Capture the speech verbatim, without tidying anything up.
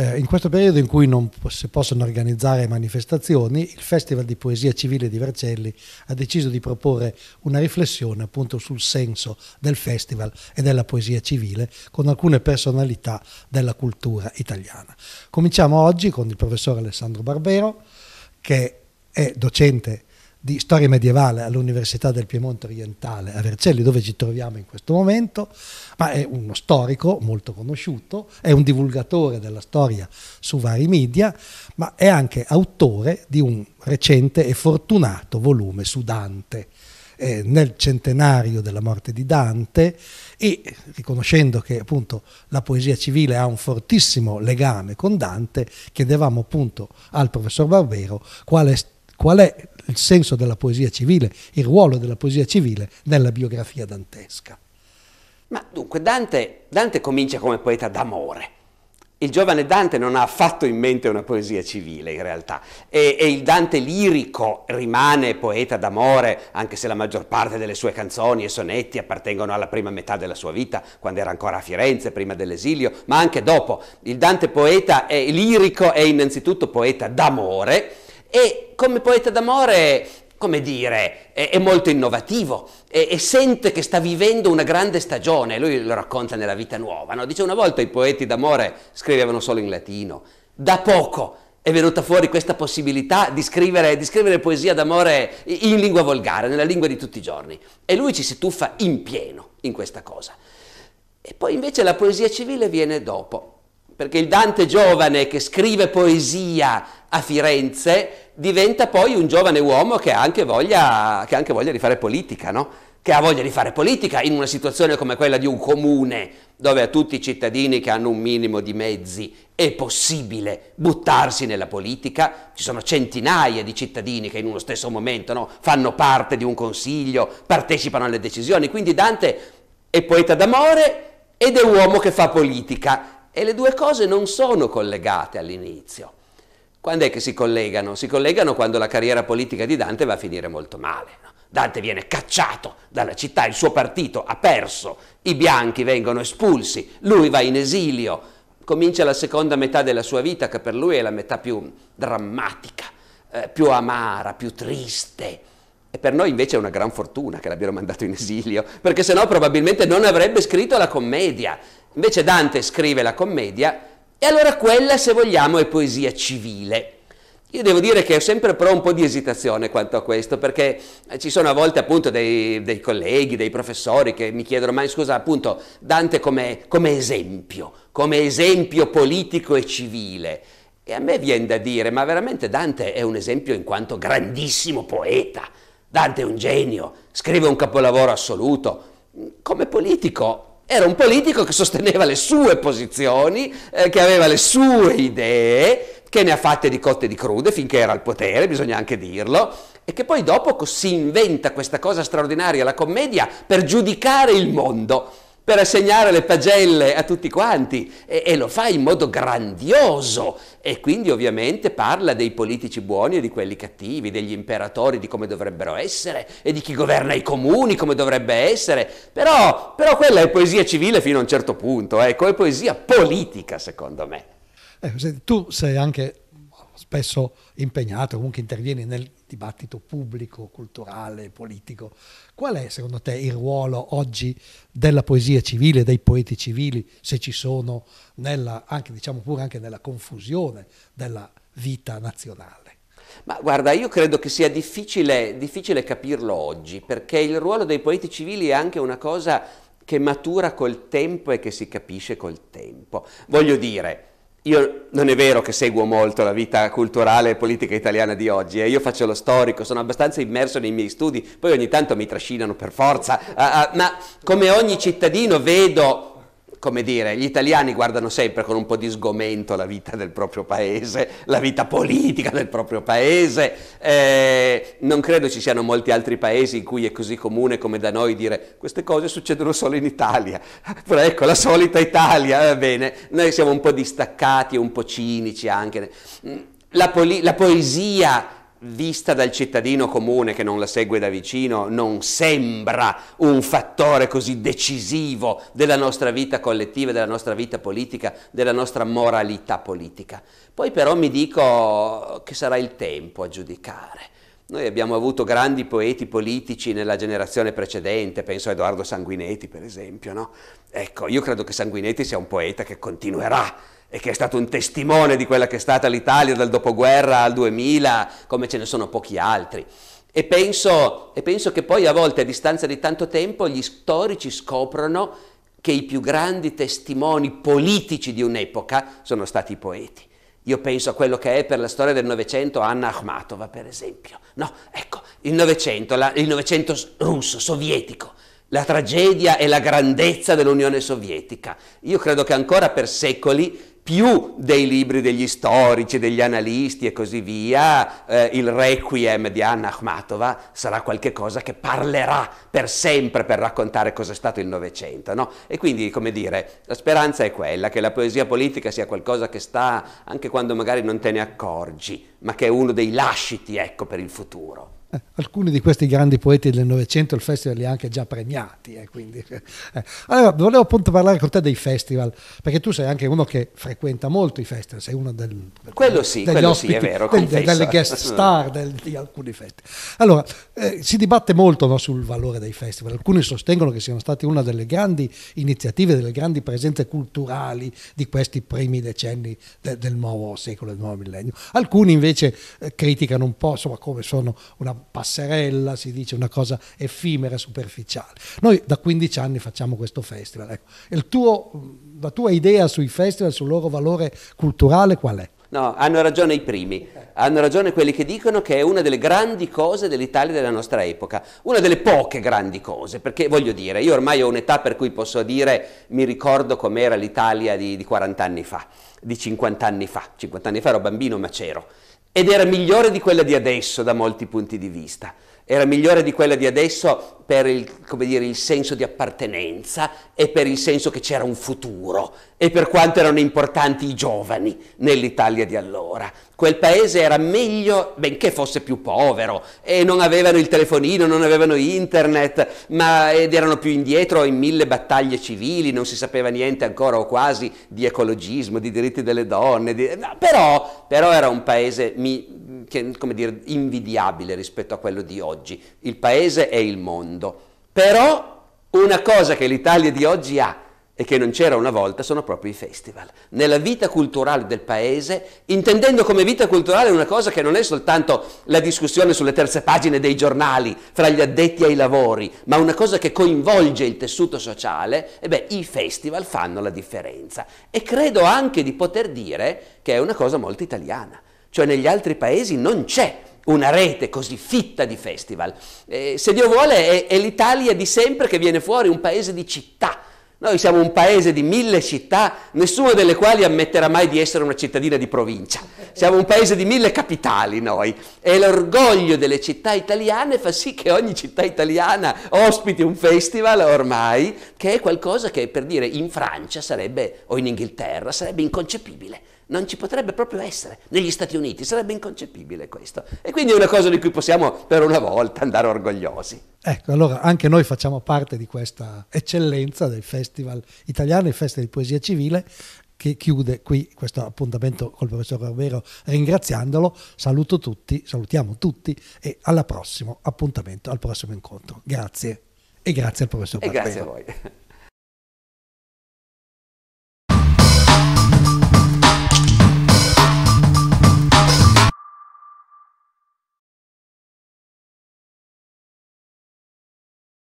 Eh, in questo periodo in cui non si possono organizzare manifestazioni, il Festival di Poesia Civile di Vercelli ha deciso di proporre una riflessione appunto sul senso del festival e della poesia civile con alcune personalità della cultura italiana. Cominciamo oggi con il professor Alessandro Barbero, che è docente di storia medievale all'Università del Piemonte Orientale a Vercelli, dove ci troviamo in questo momento, ma è uno storico molto conosciuto, è un divulgatore della storia su vari media, ma è anche autore di un recente e fortunato volume su Dante. Eh, nel centenario della morte di Dante, e riconoscendo che appunto la poesia civile ha un fortissimo legame con Dante, chiedevamo appunto al professor Barbero qual è, qual è il senso della poesia civile, il ruolo della poesia civile nella biografia dantesca. Ma dunque Dante, Dante comincia come poeta d'amore. Il giovane Dante non ha affatto in mente una poesia civile in realtà, e, e il Dante lirico rimane poeta d'amore, anche se la maggior parte delle sue canzoni e sonetti appartengono alla prima metà della sua vita, quando era ancora a Firenze, prima dell'esilio, ma anche dopo. Il Dante poeta è, lirico è innanzitutto poeta d'amore, e come poeta d'amore, come dire, è, è molto innovativo e, e sente che sta vivendo una grande stagione. Lui lo racconta nella Vita Nuova, no? Dice: una volta i poeti d'amore scrivevano solo in latino, da poco è venuta fuori questa possibilità di scrivere, di scrivere poesia d'amore in lingua volgare, nella lingua di tutti i giorni, e lui ci si tuffa in pieno in questa cosa. E poi invece la poesia civile viene dopo, perché il Dante giovane che scrive poesia a Firenze diventa poi un giovane uomo che ha anche voglia, che ha anche voglia di fare politica, no? Che ha voglia di fare politica in una situazione come quella di un comune, dove a tutti i cittadini che hanno un minimo di mezzi è possibile buttarsi nella politica. Ci sono centinaia di cittadini che in uno stesso momento, no, fanno parte di un consiglio, partecipano alle decisioni. Quindi Dante è poeta d'amore ed è uomo che fa politica. E le due cose non sono collegate all'inizio. Quando è che si collegano? Si collegano quando la carriera politica di Dante va a finire molto male, no? Dante viene cacciato dalla città, il suo partito ha perso, i bianchi vengono espulsi, lui va in esilio, comincia la seconda metà della sua vita, che per lui è la metà più drammatica, eh, più amara, più triste. E per noi invece è una gran fortuna che l'abbiano mandato in esilio, perché sennò probabilmente non avrebbe scritto la commedia. Invece Dante scrive la commedia, e allora quella, se vogliamo, è poesia civile. Io devo dire che ho sempre però un po' di esitazione quanto a questo, perché ci sono a volte appunto dei, dei colleghi, dei professori che mi chiedono: ma scusa, appunto Dante come, come esempio, come esempio politico e civile. E a me viene da dire: ma veramente Dante è un esempio in quanto grandissimo poeta. Dante è un genio, scrive un capolavoro assoluto. Come politico era un politico che sosteneva le sue posizioni, eh, che aveva le sue idee, che ne ha fatte di cotte e di crude finché era al potere, bisogna anche dirlo, e che poi dopo si inventa questa cosa straordinaria, la commedia, per giudicare il mondo, per assegnare le pagelle a tutti quanti, e, e lo fa in modo grandioso, e quindi ovviamente parla dei politici buoni e di quelli cattivi, degli imperatori, di come dovrebbero essere, e di chi governa i comuni, come dovrebbe essere. Però, però quella è poesia civile fino a un certo punto, ecco, è poesia politica secondo me. Eh, tu sei anche spesso impegnato, comunque intervieni nel dibattito pubblico, culturale, politico. Qual è secondo te il ruolo oggi della poesia civile, dei poeti civili, se ci sono, nella, anche, diciamo pure anche nella confusione della vita nazionale? Ma guarda, io credo che sia difficile, difficile capirlo oggi, perché il ruolo dei poeti civili è anche una cosa che matura col tempo e che si capisce col tempo. Voglio dire, io non è vero che seguo molto la vita culturale e politica italiana di oggi, eh. Io faccio lo storico, sono abbastanza immerso nei miei studi, poi ogni tanto mi trascinano per forza, uh, uh, ma come ogni cittadino vedo, come dire, gli italiani guardano sempre con un po' di sgomento la vita del proprio paese, la vita politica del proprio paese, eh, non credo ci siano molti altri paesi in cui è così comune come da noi dire: queste cose succedono solo in Italia, però ecco la solita Italia, va bene, noi siamo un po' distaccati e un po' cinici anche. La, la poesia vista dal cittadino comune che non la segue da vicino, non sembra un fattore così decisivo della nostra vita collettiva, della nostra vita politica, della nostra moralità politica. Poi però mi dico che sarà il tempo a giudicare. Noi abbiamo avuto grandi poeti politici nella generazione precedente, penso a Edoardo Sanguinetti per esempio, no? Ecco, io credo che Sanguinetti sia un poeta che continuerà e che è stato un testimone di quella che è stata l'Italia dal dopoguerra al duemila, come ce ne sono pochi altri. E penso, e penso che poi a volte, a distanza di tanto tempo, gli storici scoprono che i più grandi testimoni politici di un'epoca sono stati i poeti. Io penso a quello che è per la storia del Novecento Anna Akhmatova, per esempio. No, ecco, il Novecento, la, il Novecento russo, sovietico, la tragedia e la grandezza dell'Unione Sovietica. Io credo che ancora per secoli, più dei libri degli storici, degli analisti e così via, eh, il Requiem di Anna Akhmatova sarà qualche cosa che parlerà per sempre per raccontare cosa è stato il Novecento, no? E quindi, come dire, la speranza è quella, che la poesia politica sia qualcosa che sta, anche quando magari non te ne accorgi, ma che è uno dei lasciti, ecco, per il futuro. Eh, alcuni di questi grandi poeti del Novecento il festival li ha anche già premiati, eh, quindi, eh. Allora volevo appunto parlare con te dei festival, perché tu sei anche uno che frequenta molto i festival, sei uno del, del, quello sì, degli quello ospiti, sì, è vero, del, delle guest star del, di alcuni festival. Allora eh, si dibatte molto, no, sul valore dei festival. Alcuni sostengono che siano state una delle grandi iniziative, delle grandi presenze culturali di questi primi decenni de, del nuovo secolo, del nuovo millennio. Alcuni invece eh, criticano un po', insomma, come sono una passerella, si dice, una cosa effimera, superficiale. Noi da quindici anni facciamo questo festival, ecco. Il tuo, la tua idea sui festival, sul loro valore culturale qual è? No, hanno ragione i primi, hanno ragione quelli che dicono che è una delle grandi cose dell'Italia della nostra epoca, una delle poche grandi cose, perché voglio dire, io ormai ho un'età per cui posso dire mi ricordo com'era l'Italia di, di quaranta anni fa, di cinquanta anni fa, cinquanta anni fa ero bambino ma c'ero. Ed era migliore di quella di adesso da molti punti di vista, era migliore di quella di adesso per il, come dire, il senso di appartenenza e per il senso che c'era un futuro e per quanto erano importanti i giovani nell'Italia di allora. Quel paese era meglio, benché fosse più povero, e non avevano il telefonino, non avevano internet, ma ed erano più indietro in mille battaglie civili, non si sapeva niente ancora o quasi di ecologismo, di diritti delle donne, di, no, però, però era un paese mi, che, come dire, invidiabile rispetto a quello di oggi. Il paese e il mondo. Però una cosa che l'Italia di oggi ha e che non c'era una volta sono proprio i festival. Nella vita culturale del paese, intendendo come vita culturale una cosa che non è soltanto la discussione sulle terze pagine dei giornali fra gli addetti ai lavori, ma una cosa che coinvolge il tessuto sociale, e beh, i festival fanno la differenza. E credo anche di poter dire che è una cosa molto italiana. Cioè negli altri paesi non c'è una rete così fitta di festival. Eh, se Dio vuole è, è l'Italia di sempre che viene fuori un paese di città. Noi siamo un paese di mille città, nessuna delle quali ammetterà mai di essere una cittadina di provincia. Siamo un paese di mille capitali noi, e l'orgoglio delle città italiane fa sì che ogni città italiana ospiti un festival ormai, che è qualcosa che, per dire, in Francia sarebbe, o in Inghilterra sarebbe inconcepibile. Non ci potrebbe proprio essere, negli Stati Uniti sarebbe inconcepibile questo, e quindi è una cosa di cui possiamo per una volta andare orgogliosi. Ecco, allora anche noi facciamo parte di questa eccellenza del festival italiano, il Festival di Poesia Civile, che chiude qui questo appuntamento col professor Barbero ringraziandolo. Saluto tutti, salutiamo tutti e alla prossimo appuntamento, al prossimo incontro. Grazie, e grazie al professor Barbero. E grazie a voi.